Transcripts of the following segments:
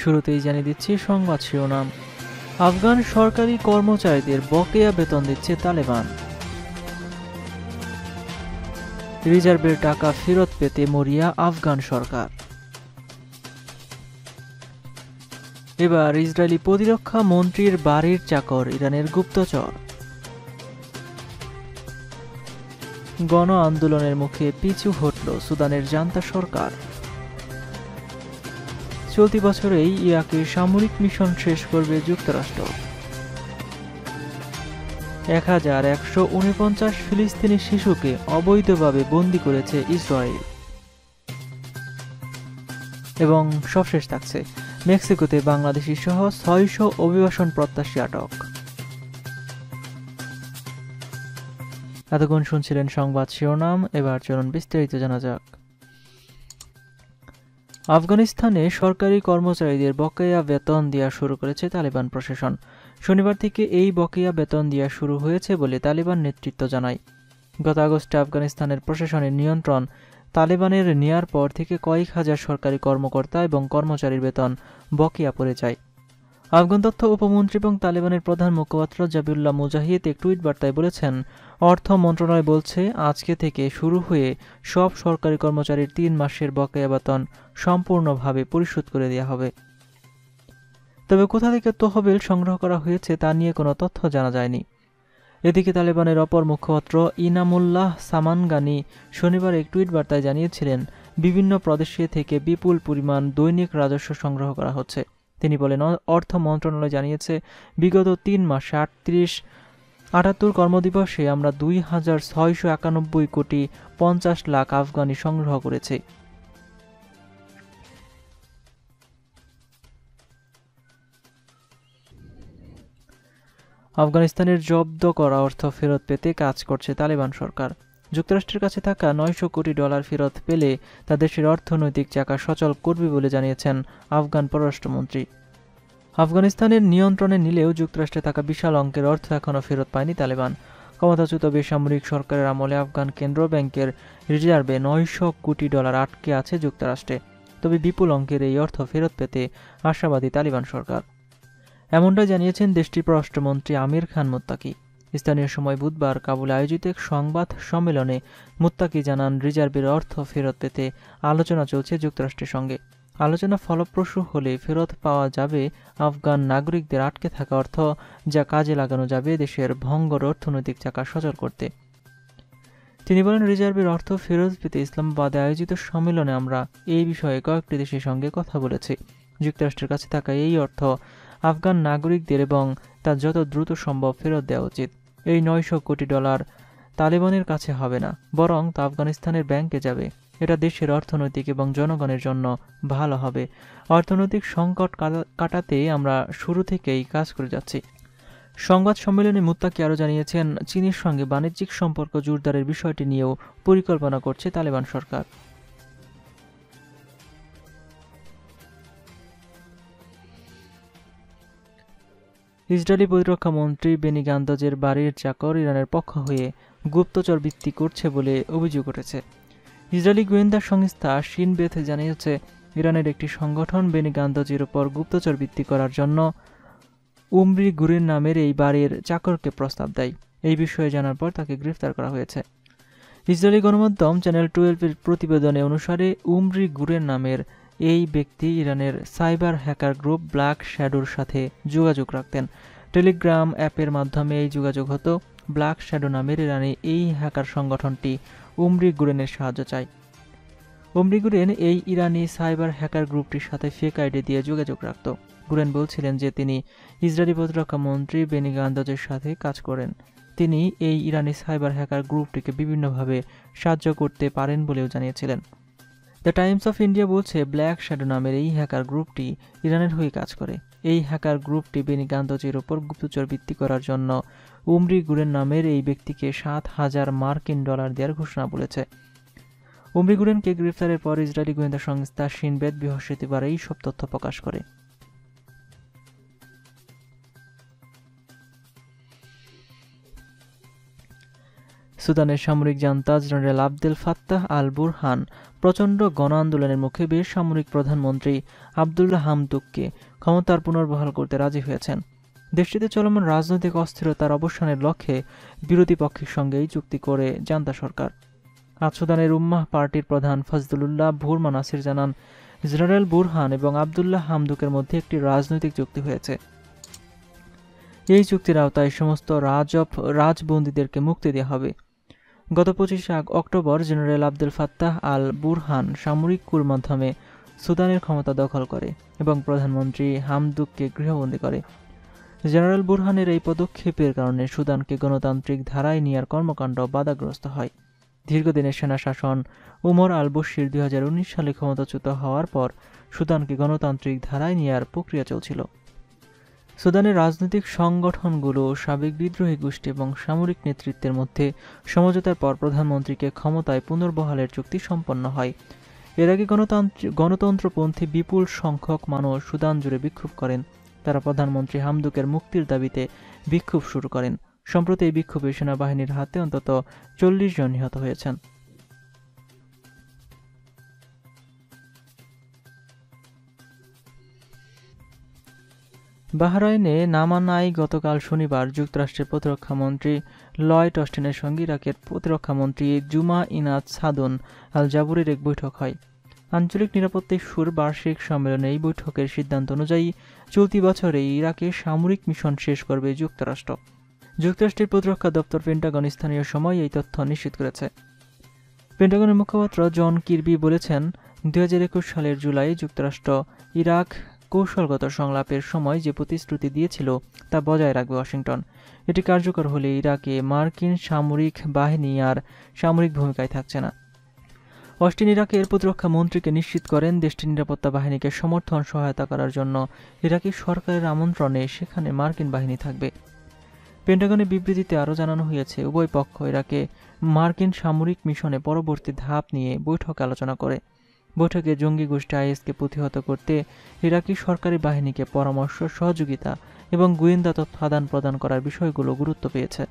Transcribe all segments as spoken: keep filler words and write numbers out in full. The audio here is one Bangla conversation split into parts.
শুরুতেই জানিয়ে দিচ্ছি সংবাদ শিরোনাম। আফগান সরকারি কর্মচারীদের বকেয়া বেতন দিচ্ছে তালেবান। রিজার্ভের টাকা ফেরত পেতে মরিয়া আফগান সরকার। এবার ইসরায়েলি প্রতিরক্ষা মন্ত্রীর বাড়ির চাকর ইরানের গুপ্তচর। গণ আন্দোলনের মুখে পিছু হটল সুদানের জান্তা সরকার। চলতি বছরেই ইরাকে সামরিক মিশন শেষ করবে যুক্তরাষ্ট্র। এক হাজার একশো উনপঞ্চাশ ফিলিস্তিনি শিশুকে অবৈধভাবে বন্দী করেছে ইসরায়েল। এবং সবশেষ থাকছে মেক্সিকোতে বাংলাদেশি সহ ছয়শ অভিবাসন প্রত্যাশী আটক। এতক্ষণ শুনছিলেন সংবাদ শিরোনাম, এবার চলুন বিস্তারিত জানা যাক। আফগানিস্তানে সরকারি কর্মচারীদের বকেয়া বেতন দেওয়া শুরু করেছে তালেবান প্রশাসন। শনিবার থেকে এই বকেয়া বেতন দেওয়া শুরু হয়েছে বলে তালেবান নেতৃত্ব জানায়। গত আগস্টে আফগানিস্তানের প্রশাসনের নিয়ন্ত্রণ তালেবানের নেয়ার পর থেকে কয়েক হাজার সরকারি কর্মকর্তা এবং কর্মচারীর বেতন বকেয়া পড়ে যায়। আফগান তথ্য উপমন্ত্রী এবং তালেবানের প্রধান মুখপাত্র জাবিউল্লাহ মুজাহিদ এক টুইট বার্তায় বলেছেন, অর্থ মন্ত্রণালয় বলছে আজকে থেকে শুরু হয়ে সব সরকারি কর্মচারীর তিন মাসের বকেয়া বেতন সম্পূর্ণভাবে পরিশোধ করে দেওয়া হবে। তবে কোথা থেকে তহবিল সংগ্রহ করা হয়েছে তা নিয়ে কোনো তথ্য জানা যায়নি। এদিকে তালেবানের অপর মুখপাত্র ইনামুল্লাহ সামানগানি শনিবার এক টুইট বার্তায় জানিয়েছিলেন, বিভিন্ন প্রদেশে থেকে বিপুল পরিমাণ দৈনিক রাজস্ব সংগ্রহ করা হচ্ছে। তিনি বলেন, অর্থ মন্ত্রণালয় জানিয়েছে বিগত তিন মাসে আটত্রিশ আটাত্তর কর্মদিবসে আমরা দুই হাজার ছয়শো একানব্বই কোটি পঞ্চাশ লাখ আফগানি সংগ্রহ করেছি। আফগানিস্তানের জব্দ করা অর্থ ফেরত পেতে কাজ করছে তালেবান সরকার। যুক্তরাষ্ট্রের কাছে থাকা নয়শো কোটি ডলার ফেরত পেলে তা দেশের অর্থনৈতিক চাকা সচল করবে বলে জানিয়েছেন আফগান পররাষ্ট্রমন্ত্রী। আফগানিস্তানের নিয়ন্ত্রণে নিলেও যুক্তরাষ্ট্রে থাকা বিশাল অঙ্কের অর্থ এখনও ফেরত পায়নি তালেবান। ক্ষমতাচ্যুত বেসামরিক সরকারের আমলে আফগান কেন্দ্র ব্যাংকের রিজার্ভে নয়শো কোটি ডলার আটকে আছে যুক্তরাষ্ট্রে। তবে বিপুল অঙ্কের এই অর্থ ফেরত পেতে আশাবাদী তালেবান সরকার, এমনটা জানিয়েছেন দেশটির পররাষ্ট্রমন্ত্রী আমির খান মুত্তাকি। স্থানীয় সময় বুধবার কাবুলে আয়োজিত এক সংবাদ সম্মেলনে মুত্তাকি জানান, রিজার্ভের অর্থ ফেরত পেতে আলোচনা চলছে যুক্তরাষ্ট্রের সঙ্গে। আলোচনা ফলপ্রসূ হলে ফেরত পাওয়া যাবে আফগান নাগরিকদের আটকে থাকা অর্থ, যা কাজে লাগানো যাবে দেশের ভঙ্গর অর্থনৈতিক চাকা সচল করতে। তিনি বলেন, রিজার্ভের অর্থ ফেরত পেতে ইসলামাবাদে আয়োজিত সম্মেলনে আমরা এই বিষয়ে কয়েকটি দেশের সঙ্গে কথা বলেছি। যুক্তরাষ্ট্রের কাছে থাকা এই অর্থ আফগান নাগরিকদের এবং তা যত দ্রুত সম্ভব ফেরত দেওয়া উচিত। এই নয়শো কোটি ডলার তালেবানের কাছে হবে না, বরং তা আফগানিস্তানের ব্যাংকে যাবে। এটা দেশের অর্থনৈতিক এবং জনগণের জন্য ভালো হবে। অর্থনৈতিক সংকট কাটাতে আমরা শুরু থেকেই কাজ করে যাচ্ছি। সংবাদ সম্মেলনে মুত্তাকি আরও জানিয়েছেন, চীনের সঙ্গে বাণিজ্যিক সম্পর্ক জোরদারের বিষয়টি নিয়েও পরিকল্পনা করছে তালেবান সরকার। ইসরায়েলি প্রতিরক্ষা মন্ত্রী বেনি গান্ধজের বাড়ির চাকর ইরানের পক্ষ হয়ে গুপ্তচর বৃত্তি করছে বলে অভিযোগ উঠেছে। ইসরায়েলি গোয়েন্দা সংস্থা শিন বেথ জানিয়েছে, ইরানের একটি সংগঠন বেনি গান্ধজের ওপর গুপ্তচর বৃত্তি করার জন্য ওমরি গোরেন নামের এই বাড়ির চাকরকে প্রস্তাব দেয়। এই বিষয়ে জানার পর তাকে গ্রেফতার করা হয়েছে। ইসরায়েলি গণমাধ্যম চ্যানেল টুয়েলভের প্রতিবেদনে অনুসারে ওমরি গোরেন নামের এই ব্যক্তি ইরানের সাইবার হ্যাকার গ্রুপ ব্ল্যাক শ্যাডোর সাথে যোগাযোগ রাখতেন। টেলিগ্রাম অ্যাপের মাধ্যমে এই যোগাযোগ হতো। ব্ল্যাক শ্যাডো নামের ইরানে এই হ্যাকার সংগঠনটি ওমরি গোরেনের সাহায্য চায়। ওমরি গোরেন এই ইরানি সাইবার হ্যাকার গ্রুপটির সাথে ফেক আইডি দিয়ে যোগাযোগ রাখত। গোরেন বলছিলেন যে তিনি ইসরায়েলি প্রতিরক্ষা মন্ত্রী বেনি গান্ধজের সাথে কাজ করেন। তিনি এই ইরানি সাইবার হ্যাকার গ্রুপটিকে বিভিন্নভাবে সাহায্য করতে পারেন বলেও জানিয়েছিলেন। দ্য টাইমস অফ ইন্ডিয়া বলছে, ব্ল্যাক শ্যাডো নামের এই হ্যাকার গ্রুপটি ইরানের হয়ে কাজ করে। এই হ্যাকার গ্রুপটি বেনি গান্ধজের ওপর গুপ্তচর বৃত্তি করার জন্য ওমরি গোরেন নামের এই ব্যক্তিকে সাত হাজার মার্কিন ডলার দেওয়ার ঘোষণা বলেছে। ওমরি গোরেনকে গ্রেফতারের পর ইসরায়েলি গোয়েন্দা সংস্থা শিন বেত বৃহস্পতিবার এই সব তথ্য প্রকাশ করে। সুদানের সামরিক জান্তা general Abdel Fattah al Burhan প্রচণ্ড গণ আন্দোলনের মুখে বেসামরিক প্রধানমন্ত্রী আবদুল্লাহ হামদোককে ক্ষমতার পুনর্বহাল করতে রাজি হয়েছেন। দেশটিতে চলমান রাজনৈতিক অস্থিরতার অবসানের লক্ষ্যে বিরোধী পক্ষের সঙ্গেই চুক্তি করে জান্তা সরকার। আজ সুদানের উম্মাহ পার্টির প্রধান ফজলুল্লাহ বুরহান নাসির জানান, জেনারেল বুরহান এবং আবদুল্লাহ হামদোকের মধ্যে একটি রাজনৈতিক চুক্তি হয়েছে। এই চুক্তির আওতায় সমস্ত রাজব রাজবন্দীদেরকে মুক্তি দেওয়া হবে। গত পঁচিশে October general Abdel Fattah al Burhan সামরিক কুর মাধ্যমে সুদানের ক্ষমতা দখল করে এবং প্রধানমন্ত্রী হামদোককে গৃহবন্দী করে। জেনারেল বুরহানের এই পদক্ষেপের কারণে সুদানকে গণতান্ত্রিক ধারায় নেয়ার কর্মকাণ্ড বাধাগ্রস্ত হয়। দীর্ঘদিনের সেনা শাসন উমর আল বশির দুই হাজার উনিশ সালে ক্ষমতাচ্যুত হওয়ার পর সুদানকে গণতান্ত্রিক ধারায় নেয়ার প্রক্রিয়া চলছিল। সুদানের রাজনৈতিক সংগঠনগুলো সাবেক বিদ্রোহী গোষ্ঠী এবং সামরিক নেতৃত্বের মধ্যে সমঝোতার পর প্রধানমন্ত্রীকে ক্ষমতায় পুনর্বহালের চুক্তি সম্পন্ন হয়। এর আগে গণতন্ত্র গণতন্ত্রপন্থী বিপুল সংখ্যক মানুষ সুদান জুড়ে বিক্ষোভ করেন। তারা প্রধানমন্ত্রী হামদোকের মুক্তির দাবিতে বিক্ষোভ শুরু করেন। সম্প্রতি এই বিক্ষোভে সেনাবাহিনীর হাতে অন্তত চল্লিশ জন নিহত হয়েছেন। বাহরাইনে নামানায় গতকাল শনিবার যুক্তরাষ্ট্রের প্রতিরক্ষামন্ত্রী লয়েড অস্টিনের সঙ্গে ইরাকের প্রতিরক্ষামন্ত্রী জুমা ইনাদ আল জাবুরির এক বৈঠক হয়। আঞ্চলিক নিরাপত্তা সুর বার্ষিক সম্মেলনে এই বৈঠকের সিদ্ধান্ত অনুযায়ী চলতি বছরে ইরাকে সামরিক মিশন শেষ করবে যুক্তরাষ্ট্র। যুক্তরাষ্ট্রের প্রতিরক্ষা দপ্তর পেন্টাগন স্থানীয় সময় এই তথ্য নিশ্চিত করেছে। পেন্টাগনের মুখপাত্র জন কিরবি বলেছেন, দুই হাজার একুশ সালের জুলাই যুক্তরাষ্ট্র ইরাক কৌশলগত সংলাপের সময় যে প্রতিশ্রুতি দিয়েছিল তা বজায় রাখবে ওয়াশিংটন। এটি কার্যকর হলে ইরাকে মার্কিন সামরিক বাহিনী আর সামরিক ভূমিকায় থাকছে না। অস্টিন ইরাকের প্রতিরক্ষা মন্ত্রীকে নিশ্চিত করেন দেশটির নিরাপত্তা বাহিনীকে সমর্থন সহায়তা করার জন্য ইরাকি সরকারের আমন্ত্রণে সেখানে মার্কিন বাহিনী থাকবে। পেন্টাগনের বিবৃতিতে আরও জানানো হয়েছে, উভয় পক্ষ ইরাকে মার্কিন সামরিক মিশনে পরবর্তী ধাপ নিয়ে বৈঠক আলোচনা করে। বৈঠকে জঙ্গি গোষ্ঠী আইএসকে প্রতিহত করতে ইরাকি সরকারি বাহিনীকে পরামর্শ, সহযোগিতা এবং গোয়েন্দা তথ্য আদান প্রদান করার বিষয়গুলো গুরুত্ব পেয়েছে।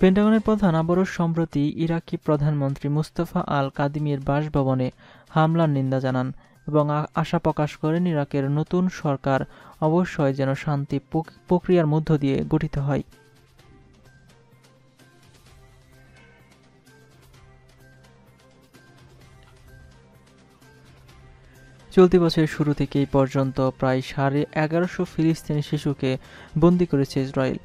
পেন্টাগনের প্রধান আবারও সম্প্রতি ইরাকি প্রধানমন্ত্রী মুস্তাফা আল কাদিমির বাসভবনে হামলার নিন্দা জানান এবং আশা প্রকাশ করেন ইরাকের নতুন সরকার অবশ্যই যেন শান্তি প্রক্রিয়ার মধ্য দিয়ে গঠিত হয়। চলতি বছরের শুরু থেকে এই পর্যন্ত প্রায় সাড়ে এগারোশো ফিলিস্তিনি শিশুকে বন্দী করেছে ইসরায়েল।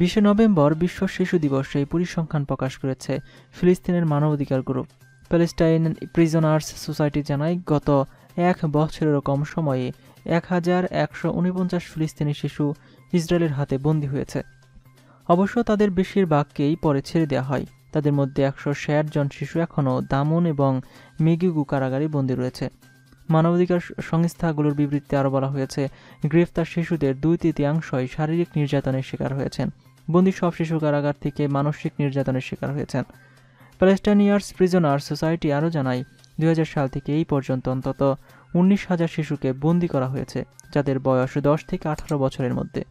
বিশে নভেম্বর বিশ্ব শিশু দিবসে এই পরিসংখ্যান প্রকাশ করেছে ফিলিস্তিনের মানবাধিকার গ্রুপ প্যালেস্টাইন প্রিজনার্স সোসাইটি জানায়, গত এক বছরেরও কম সময়ে এক হাজার একশো উনপঞ্চাশ ফিলিস্তিনি শিশু ইসরায়েলের হাতে বন্দী হয়েছে। অবশ্য তাদের বেশিরভাগকেই পরে ছেড়ে দেওয়া হয়। তাদের মধ্যে একশো ষাট জন শিশু এখনও দামন এবং মেগিগু কারাগারে বন্দী রয়েছে। মানবাধিকার সংস্থাগুলোর বিবৃতিতে আরও বলা হয়েছে, গ্রেফতার শিশুদের দুই তৃতীয়াংশই শারীরিক নির্যাতনের শিকার হয়েছেন। বন্দী সব শিশু কারাগার থেকে মানসিক নির্যাতনের শিকার হয়েছেন। প্যালেস্টাইনিয়ার্স প্রিজনার্স সোসাইটি আরও জানায়, দুই হাজার সাল থেকে এই পর্যন্ত অন্তত উনিশ হাজার শিশুকে বন্দী করা হয়েছে, যাদের বয়স দশ থেকে আঠারো বছরের মধ্যে।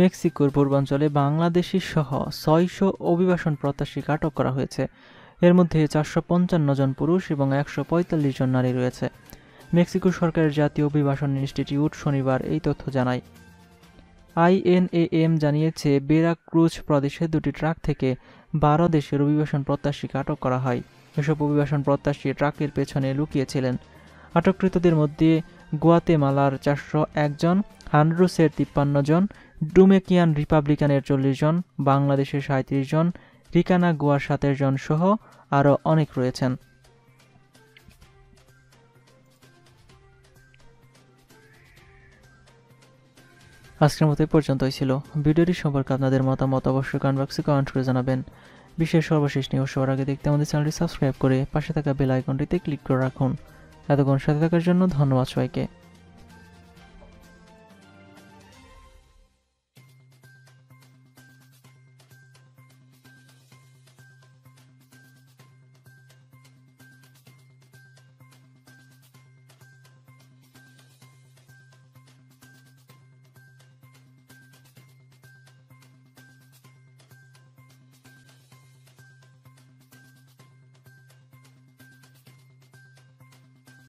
মেক্সিকোর পূর্বাঞ্চলে বাংলাদেশি সহ ছয়শো অভিবাসন প্রত্যাশীকে আটক করা হয়েছে। এর মধ্যে চারশো পঞ্চান্ন জন পুরুষ এবং একশো পঁয়তাল্লিশ জন নারী রয়েছে। মেক্সিকো সরকারের জাতীয় অভিবাসন ইনস্টিটিউট শনিবার এই তথ্য জানায়। আইএনএএম জানিয়েছে, বেরাক্রুজ প্রদেশে দুটি ট্রাক থেকে বারো দেশের অভিবাসন প্রত্যাশীকে আটক করা হয়। এসব অভিবাসন প্রত্যাশী ট্রাকের পেছনে লুকিয়েছিলেন। আটককৃতদের মধ্যে গুয়াতেমালার চারশো একজন, হান্ড্রুসের তিপ্পান্ন জন, ডোমেকিয়ান রিপাবলিকানের চল্লিশ জন, বাংলাদেশের সাঁত্রিশ জন, রিকানা গোয়ার সাতের জন সহ আরও অনেক রয়েছেন। আজকের মতো পর্যন্তই ছিল। ভিডিওটি সম্পর্কে আপনাদের মতামত অবশ্যই কমেন্ট বক্সে কমেন্ট করে জানাবেন। বিশেষ সর্বশেষ নিউজ সবার আগে দেখতে আমাদের চ্যানেলটি সাবস্ক্রাইব করে পাশে থাকা বেল আইকনটিতে ক্লিক করে রাখুন। এতক্ষণ সাথে থাকার জন্য ধন্যবাদ সবাইকে।